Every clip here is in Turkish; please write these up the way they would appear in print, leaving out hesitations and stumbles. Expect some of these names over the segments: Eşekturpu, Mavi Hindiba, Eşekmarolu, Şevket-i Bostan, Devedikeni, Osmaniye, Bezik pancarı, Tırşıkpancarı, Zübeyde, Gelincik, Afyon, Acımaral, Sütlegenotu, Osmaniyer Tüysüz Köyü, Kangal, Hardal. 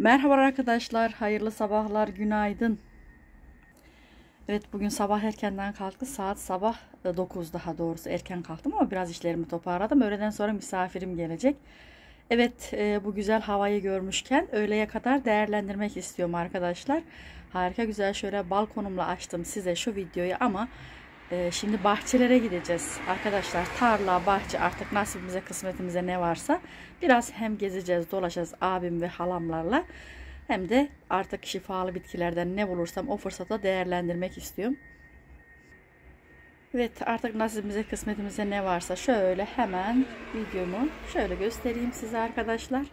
Merhaba arkadaşlar, hayırlı sabahlar, günaydın. Evet, bugün sabah erkenden kalktım, saat sabah 9, daha doğrusu erken kalktım ama biraz işlerimi toparladım. Öğleden sonra misafirim gelecek. Evet, bu güzel havayı görmüşken öğleye kadar değerlendirmek istiyorum arkadaşlar. Harika güzel, şöyle balkonumla açtım size şu videoyu ama şimdi bahçelere gideceğiz arkadaşlar. Tarla, bahçe, artık nasibimize, kısmetimize ne varsa biraz hem gezeceğiz, dolaşacağız abim ve halamlarla, hem de artık şifalı bitkilerden ne bulursam o fırsatla değerlendirmek istiyorum. Evet, artık nasibimize, kısmetimize ne varsa şöyle hemen videomu şöyle göstereyim size arkadaşlar.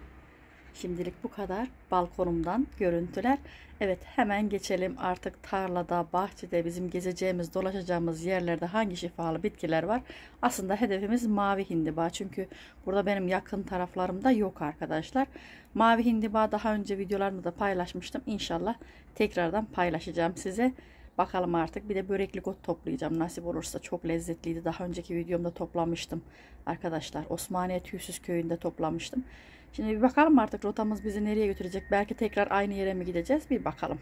Şimdilik bu kadar balkonumdan görüntüler. Evet, hemen geçelim artık tarlada, bahçede, bizim gezeceğimiz, dolaşacağımız yerlerde hangi şifalı bitkiler var. Aslında hedefimiz mavi hindiba, çünkü burada benim yakın taraflarımda yok arkadaşlar. Mavi hindiba daha önce videolarımda da paylaşmıştım. İnşallah tekrardan paylaşacağım size. Bakalım artık, bir de böreklik ot toplayacağım nasip olursa, çok lezzetliydi. Daha önceki videomda toplamıştım arkadaşlar, Osmaniyer Tüysüz Köyü'nde toplamıştım. Şimdi bir bakalım artık rotamız bizi nereye götürecek, belki tekrar aynı yere mi gideceğiz, bir bakalım.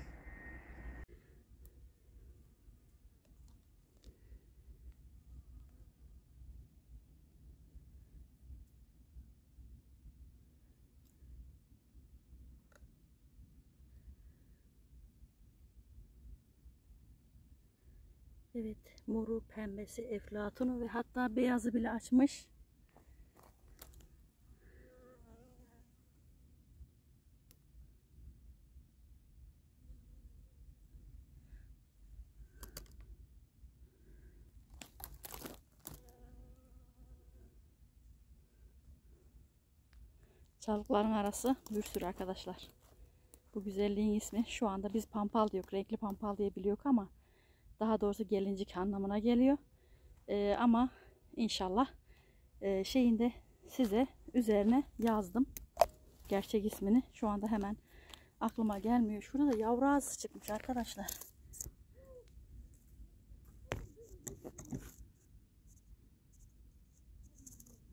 Evet, moru, pembesi, eflatunu ve hatta beyazı bile açmış. Çalıkların arası bir sürü arkadaşlar. Bu güzelliğin ismi şu anda biz pampal diyor, renkli pampal diye biliyor ama daha doğrusu gelincik anlamına geliyor. Ama inşallah şeyinde size üzerine yazdım gerçek ismini. Şu anda hemen aklıma gelmiyor. Şurada da yavru ağzı çıkmış arkadaşlar.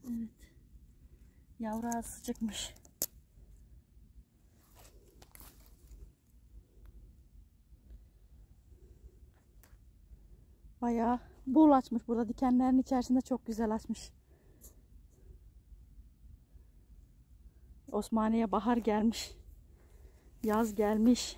Evet. Yavru ağzı çıkmış. Bayağı bol açmış burada, dikenlerin içerisinde çok güzel açmış. Osmaniye bahar gelmiş. Yaz gelmiş.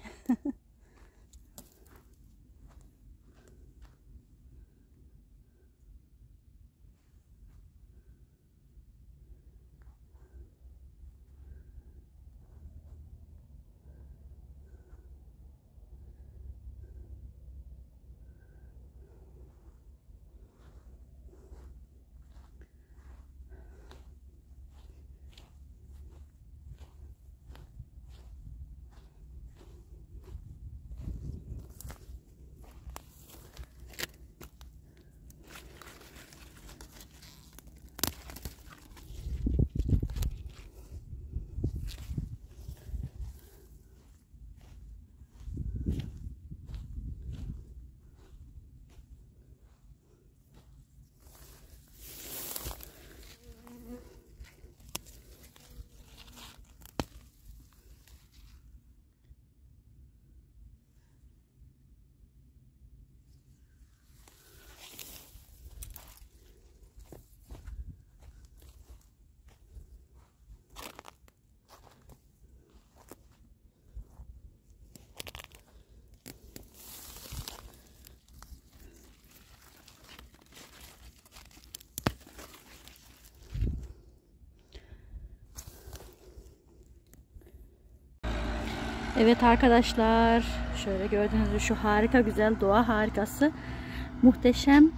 Evet arkadaşlar, şöyle gördüğünüz gibi şu harika güzel doğa harikası, muhteşem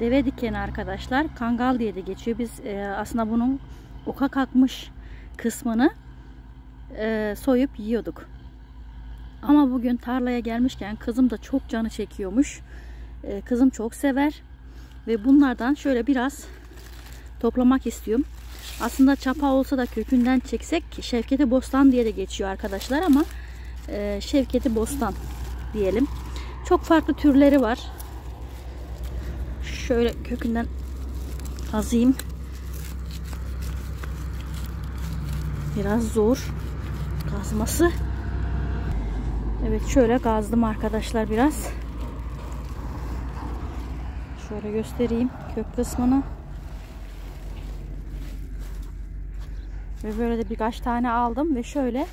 deve dikeni arkadaşlar, kangal diye de geçiyor. Biz aslında bunun oka kalkmış kısmını soyup yiyorduk ama bugün tarlaya gelmişken kızım da çok canı çekiyormuş, kızım çok sever ve bunlardan şöyle biraz toplamak istiyorum. Aslında çapa olsa da kökünden çeksek, Şevket-i Bostan diye de geçiyor arkadaşlar ama Şevket-i Bostan diyelim. Çok farklı türleri var. Şöyle kökünden kazıyım. Biraz zor kazması. Evet, şöyle gazdım arkadaşlar biraz. Şöyle göstereyim kök kısmını. Ve böyle de birkaç tane aldım ve şöyle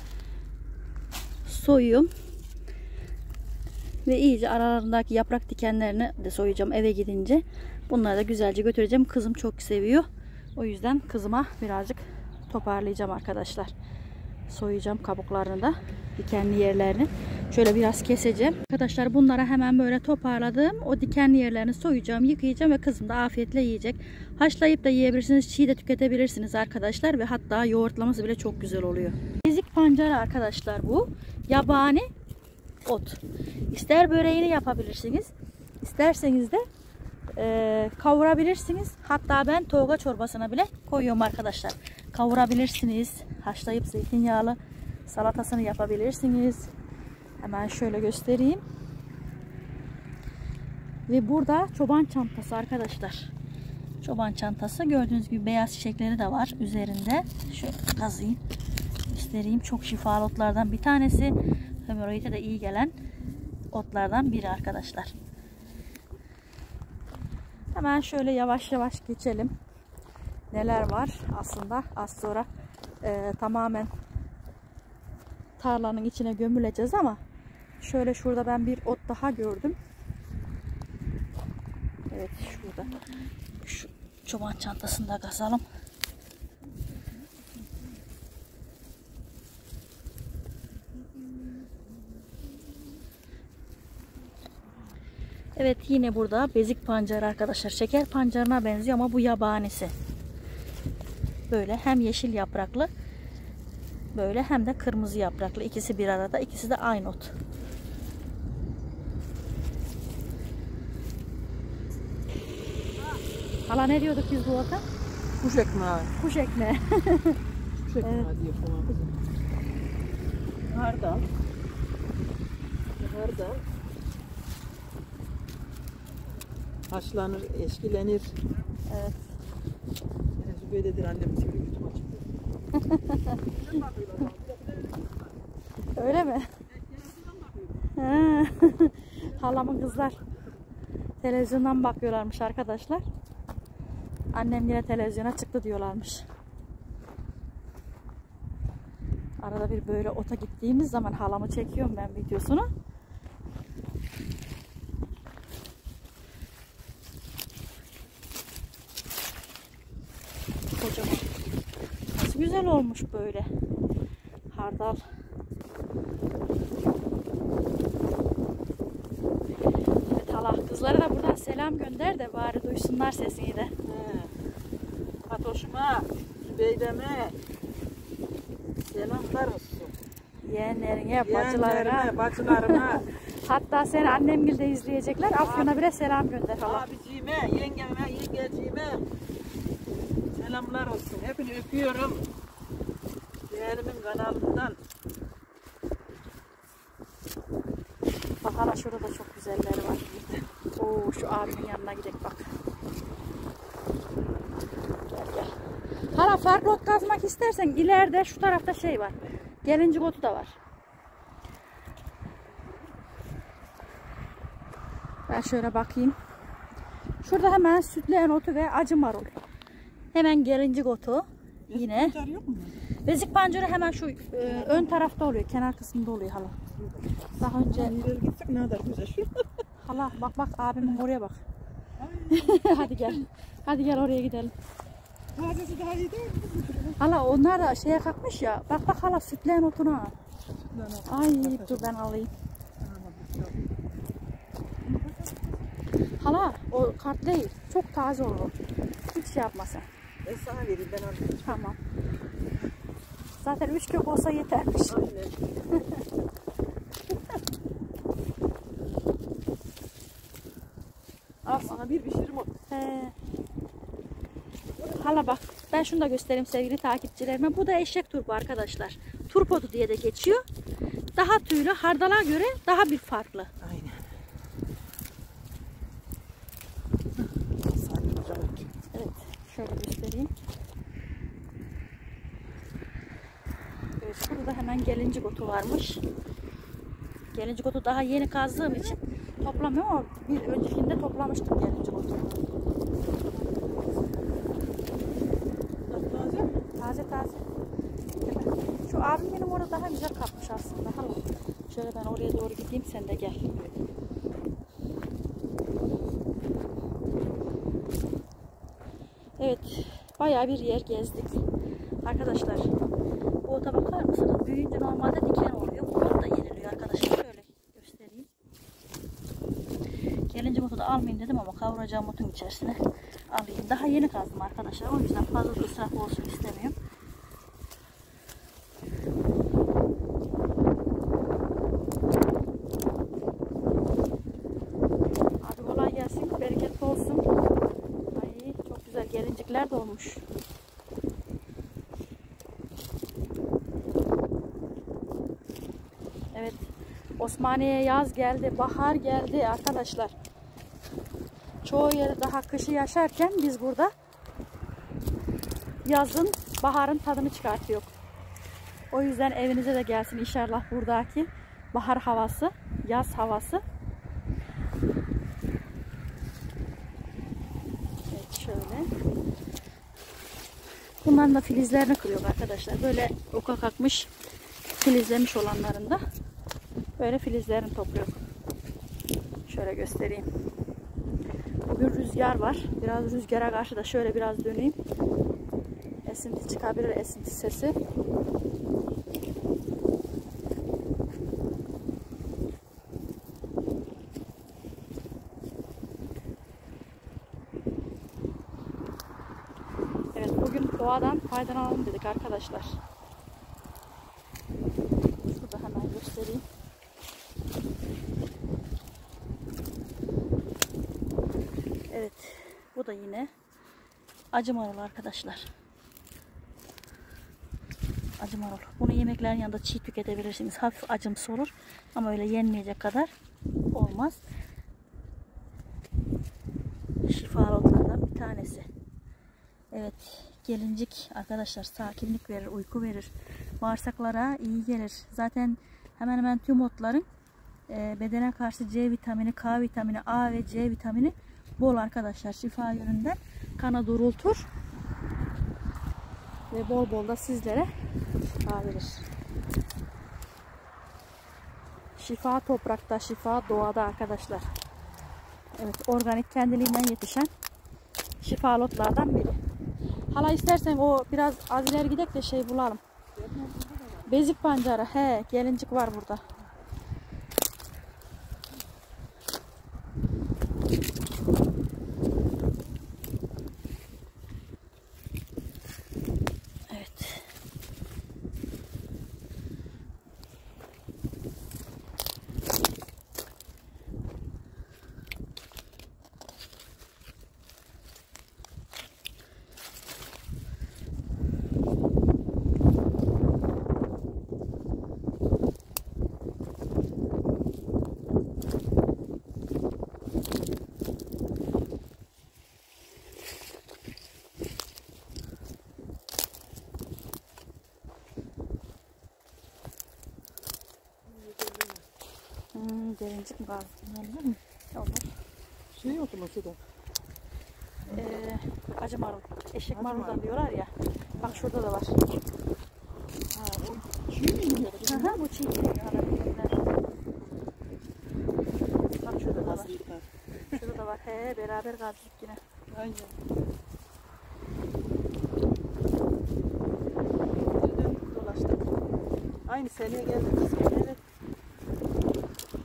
soyuyorum. Ve iyice aralarındaki yaprak dikenlerini de soyacağım eve gidince. Bunları da güzelce götüreceğim. Kızım çok seviyor. O yüzden kızıma birazcık toparlayacağım arkadaşlar. Soyacağım kabuklarını da, dikenli yerlerini. Şöyle biraz keseceğim. Arkadaşlar bunlara hemen böyle toparladım. O dikenli yerlerini soyacağım, yıkayacağım ve kızım da afiyetle yiyecek. Haşlayıp da yiyebilirsiniz. Çiğ de tüketebilirsiniz arkadaşlar. Ve hatta yoğurtlaması bile çok güzel oluyor. Bezik pancarı arkadaşlar bu. Yabani ot. İster böreğini yapabilirsiniz, isterseniz de kavurabilirsiniz. Hatta ben toga çorbasına bile koyuyorum arkadaşlar. Kavurabilirsiniz. Haşlayıp zeytinyağlı salatasını yapabilirsiniz. Hemen şöyle göstereyim. Ve burada çoban çantası arkadaşlar. Çoban çantası. Gördüğünüz gibi beyaz çiçekleri de var üzerinde. Şöyle kazayım, göstereyim. Çok şifalı otlardan bir tanesi. Hemoroide de iyi gelen otlardan biri arkadaşlar. Hemen şöyle yavaş yavaş geçelim. Neler var aslında az sonra tamamen tarlanın içine gömüleceğiz ama şöyle şurada ben bir ot daha gördüm. Evet, şurada. Şu çoban çantasını da kazalım. Evet, yine burada bezik pancarı arkadaşlar. Şeker pancarına benziyor ama bu yabanisi. Böyle hem yeşil yapraklı böyle hem de kırmızı yapraklı. İkisi bir arada. İkisi de aynı ot. Hala ne diyorduk biz bu ota? Kuş ekmeği. Kuş ekmeği. Kuş ekmeği evet. Diye falan. Hardal. Hardal. Haşlanır, eşkilenir. Evet. Zübeyde'dir annem sivri yutma çıkıyor. Öyle mi? Halamın kızlar televizyondan bakıyorlarmış arkadaşlar. Annem yine televizyona çıktı diyorlarmış. Arada bir böyle ota gittiğimiz zaman halamı çekiyorum ben videosunu. Nasıl güzel olmuş böyle hardal. Evet, hala kızlara da buradan selam gönder de bari duysunlar sesini de. Fatoş'uma, Zübeyde'me selamlar olsun. Yeğenlerine, bacılarına, hatta seni annemgil de izleyecekler. Afyon'a bile selam gönder hala. Abiciğime, yengeme, yengeciğime selamlar olsun. Hepini öpüyorum. Değerimin kanalından. Bak hala şurada da çok güzelleri var. Oo, şu abimin yanına gidelim bak. Gel gel. Hala farklı ot kazmak istersen ileride şu tarafta şey var. Gelincik otu da var. Ben şöyle bakayım. Şurada hemen sütleyen otu ve acımaral. Hemen gelincik otu. Bezik yine. Pancarı yok mu? Bezik pancarı hemen şu ön tarafta oluyor. Kenar kısmında oluyor hala. Daha önce gittik ne kadar güzel şu. Hala bak bak abim oraya bak. Hadi gel. Hadi gel oraya gidelim. Tazesi daha iyi değil mi? Hala onlar da şeye kalkmış ya. Bak bak hala sütleyen otuna. Sütleyen otu. Ay dur ben alayım. Hala o kart değil. Çok taze olur. Hiç şey yapmasın. Ben sana vereyim, ben alayım. Tamam. Zaten 3 kök olsa yetermiş. Aynen. Al sana bir pişirim o. Hala bak, ben şunu da göstereyim sevgili takipçilerime. Bu da eşekturpu arkadaşlar. Turp otu diye de geçiyor. Daha tüylü, hardala göre daha bir farklı. Aynen. Şöyle göstereyim. Evet, burada hemen gelincik otu varmış. Gelincik otu daha yeni kazdığım için toplamıyorum ama bir öncekinde toplamıştım gelincik otu. Taze taze. Şu abim benim orada daha güzel kapmış aslında. Halo. Şöyle ben oraya doğru gideyim, sen de gel. Evet, bayağı bir yer gezdik. Arkadaşlar, bu ota bakar mısınız? Büyüyünce normalde diken oluyor. Bu da yeniliyor arkadaşlar. Şöyle göstereyim. Gelincik otu da almayayım dedim ama kavuracağım otun içerisine alayım. Daha yeni kazdım arkadaşlar. O yüzden fazla israf olsun istemiyorum. Abi kolay gelsin. Bereketli olsun. Ay, çok güzel gelincikler de olmuş. Evet. Osmaniye'ye yaz geldi. Bahar geldi arkadaşlar. Çoğu yeri daha kışı yaşarken biz burada yazın, baharın tadını çıkartıyoruz. O yüzden evinize de gelsin inşallah buradaki bahar havası, yaz havası. Evet şöyle. Bunların da filizlerini kırıyoruz arkadaşlar. Böyle oka kalkmış, filizlemiş olanların da böyle filizlerini topluyoruz. Şöyle göstereyim. Bugün rüzgar var. Biraz rüzgara karşı da şöyle biraz döneyim. Esinti çıkabilir, esinti sesi. Evet, bugün doğadan faydalanalım dedik arkadaşlar. Şurada hemen göstereyim. Evet, bu da yine acımaral arkadaşlar. Acımaral. Bunu yemeklerin yanında çiğ tüketebilirsiniz. Hafif acımsı olur ama öyle yenmeyecek kadar olmaz. Şifalı otlardan bir tanesi. Evet, gelincik arkadaşlar sakinlik verir, uyku verir. Bağırsaklara iyi gelir. Zaten hemen hemen tüm otların bedene karşı C vitamini, K vitamini, A ve C vitamini bol arkadaşlar, şifa yönünden kana durultur ve bol bol da sizlere şifa verir. Şifa toprakta, şifa doğada arkadaşlar. Evet, organik kendiliğinden yetişen şifalı otlardan biri. Hala istersen o biraz az ileri gidek de şey bulalım. Bezik pancarı. He, gelincik var burada. Gelincik mi kaldı? Olur. Şey yok mu şurada? Acımaral. Eşek maruldan diyorlar ya. Bak şurada da var. Ha, bu çiğ mi? Aha, bu çiğ. Bak şurada da var. Şurada da var. He, beraber kaldık yine. Aynen. Dolaştık. Aynı seneye geldik. Evet.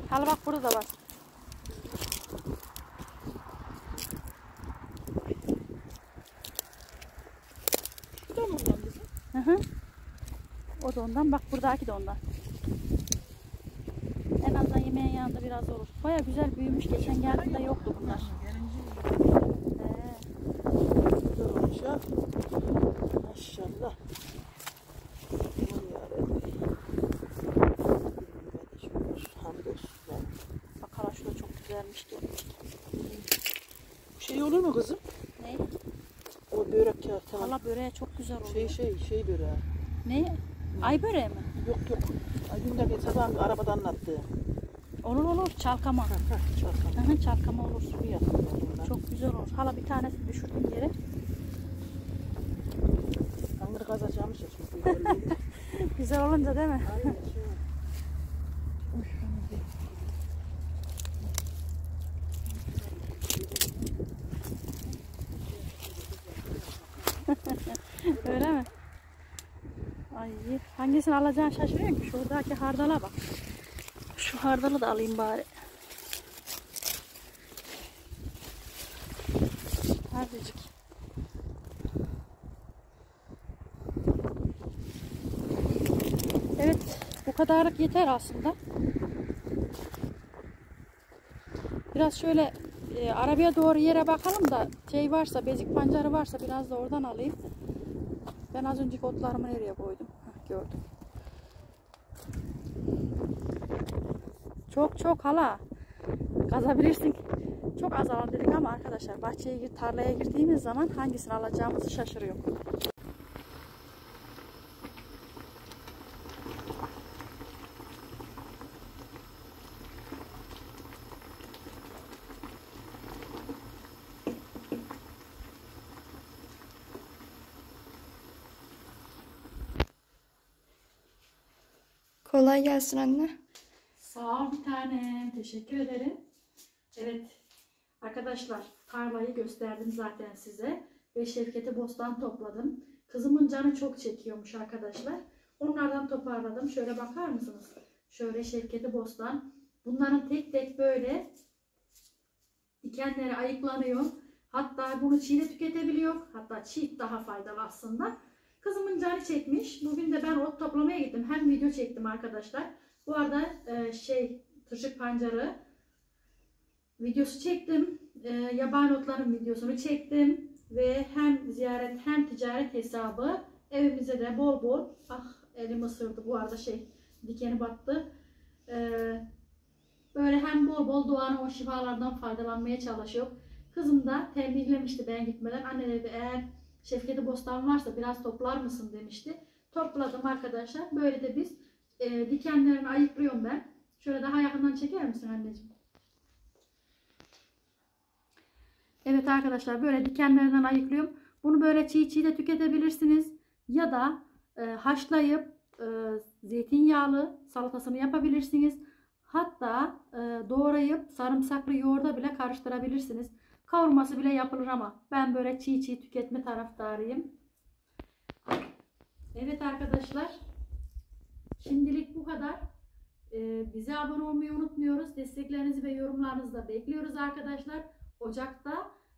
Hala bak burada da var. Bu da mı ondan bizim? Hı hı. O da ondan. Bak buradaki de ondan. En azından yemeğin yanında biraz olur. Baya güzel büyümüş. Geçen geldiğinde yoktu bunlar. Güzel olmuş ha. Maşallah. Güzelmiş gelmiş. Şey olur mu kızım? Ne? O börek ya tamam. Valla böreğe çok güzel oluyor. Şey böreği. Ne? Ay böreği mi? Yok. Ay dün de sabah arabadan anlattı. Olur çalkama. Çalkama. Çalkama olur, sulu yapar. Çok güzel olur. Hala bir tanesini düşürdüğüm yere. Kandır kazacağım işte. Güzel olunca değil mi? Aynen. Öyle mi? Ay, hangisini alacağını şaşırıyorum ki. Şuradaki hardala bak. Şu hardalı da alayım bari. Hardacık. Evet, bu kadarlık yeter aslında. Biraz şöyle arabaya doğru yere bakalım da şey varsa, bezik pancarı varsa biraz da oradan alayım. Ben az önceki otlarımı nereye koydum? Heh, gördüm. Çok hala kazabilirsin. Çok az alan dedik ama arkadaşlar bahçeye tarlaya girdiğimiz zaman hangisini alacağımızı şaşırıyor. Kolay gelsin anne. Sağ ol bir tanem. Teşekkür ederim. Evet arkadaşlar, tarlayı gösterdim zaten size. Ve Şevket-i Bostan topladım. Kızımın canı çok çekiyormuş arkadaşlar. Onlardan toparladım. Şöyle bakar mısınız? Şöyle Şevket-i Bostan. Bunların tek tek böyle dikenleri ayıklanıyor. Hatta bunu çiğde tüketebiliyor. Hatta çiğ daha faydalı aslında. Kızımın canı çekmiş. Bugün de ben ot toplamaya gittim. Hem video çektim arkadaşlar. Bu arada tırşık pancarı videosu çektim. Yabani otların videosunu çektim. Ve hem ziyaret hem ticaret hesabı evimize de bol bol. Ah elim ısırdı bu arada dikeni battı. Böyle hem bol bol doğanın o şifalardan faydalanmaya çalışıyor. Kızım da tembihlemişti ben gitmeden. Anne dedi eğer Şevket-i Bostan varsa biraz toplar mısın demişti. Topladım arkadaşlar. Böyle de biz dikenlerini ayıklıyorum ben. Şöyle daha yakından çeker misin anneciğim? Evet arkadaşlar, böyle dikenlerinden ayıklıyorum. Bunu böyle çiğ çiğ de tüketebilirsiniz. Ya da haşlayıp zeytinyağlı salatasını yapabilirsiniz. Hatta doğrayıp sarımsaklı yoğurda bile karıştırabilirsiniz. Kavurması bile yapılır ama ben böyle çiğ çiğ tüketme taraftarıyım. Evet arkadaşlar, şimdilik bu kadar. Bize abone olmayı unutmuyoruz. Desteklerinizi ve yorumlarınızı da bekliyoruz arkadaşlar. Ocakta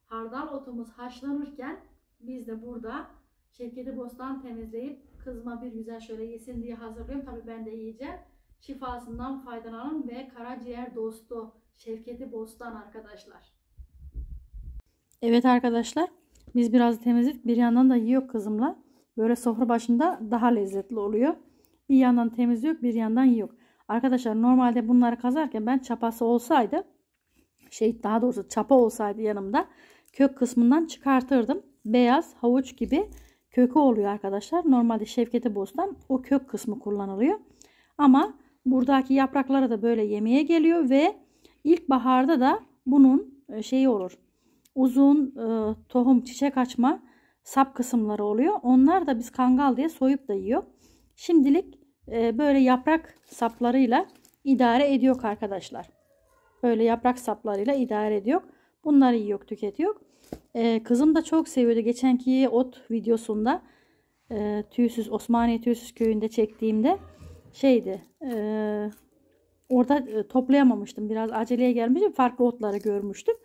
hardal otumuz haşlanırken biz de burada Şevket-i Bostan temizleyip kızma bir güzel şöyle yesin diye hazırlıyorum. Tabii ben de yiyeceğim. Şifasından faydalanın ve karaciğer dostu Şevket-i Bostan arkadaşlar. Evet arkadaşlar, biz biraz temizledik. Bir yandan da yiyor kızımla. Böyle sofra başında daha lezzetli oluyor. Bir yandan temizliyor, bir yandan yiyor. Arkadaşlar normalde bunları kazarken ben çapası olsaydı, daha doğrusu çapa olsaydı yanımda, kök kısmından çıkartırdım. Beyaz havuç gibi kökü oluyor arkadaşlar. Normalde Şevket-i Bostan o kök kısmı kullanılıyor. Ama buradaki yaprakları da böyle yemeğe geliyor ve ilkbaharda da bunun olur. Uzun tohum çiçek açma sap kısımları oluyor. Onlar da biz kangal diye soyup da yiyor. Şimdilik böyle yaprak saplarıyla idare ediyor arkadaşlar. Böyle yaprak saplarıyla idare ediyor. Bunları yiyor, tüketiyor. Kızım da çok seviyordu. Geçenki ot videosunda Osmaniye Tüysüz Köyü'nde çektiğimde orada toplayamamıştım. Biraz aceleye gelmiştim. Farklı otları görmüştüm.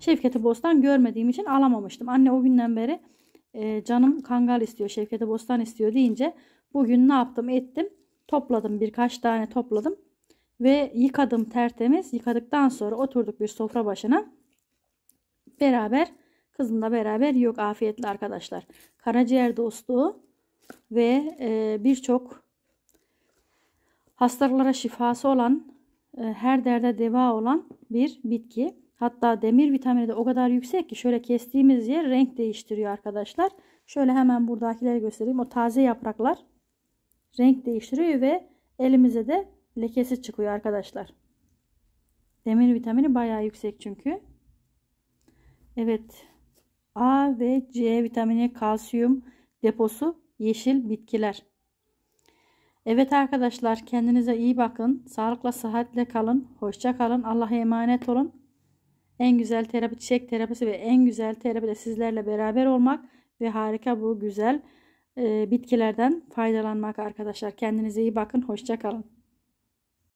Şevket-i Bostan görmediğim için alamamıştım. Anne o günden beri canım kangal istiyor, Şevket-i Bostan istiyor deyince bugün ne yaptım ettim. Topladım, birkaç tane topladım. Ve yıkadım tertemiz. Yıkadıktan sonra oturduk bir sofra başına. Kızımla beraber yiyor afiyetle arkadaşlar. Karaciğer dostluğu ve birçok hastalıklara şifası olan, her derde deva olan bir bitki. Hatta demir vitamini de o kadar yüksek ki şöyle kestiğimiz yer renk değiştiriyor arkadaşlar. Şöyle hemen buradakileri göstereyim. O taze yapraklar renk değiştiriyor ve elimize de lekesi çıkıyor arkadaşlar. Demir vitamini bayağı yüksek çünkü. Evet. A ve C vitamini, kalsiyum deposu yeşil bitkiler. Evet arkadaşlar, kendinize iyi bakın. Sağlıkla sıhhatle kalın. Hoşça kalın. Allah'a emanet olun. En güzel terapi çiçek terapisi ve en güzel terapi de sizlerle beraber olmak ve harika bu güzel bitkilerden faydalanmak arkadaşlar. Kendinize iyi bakın. Hoşça kalın.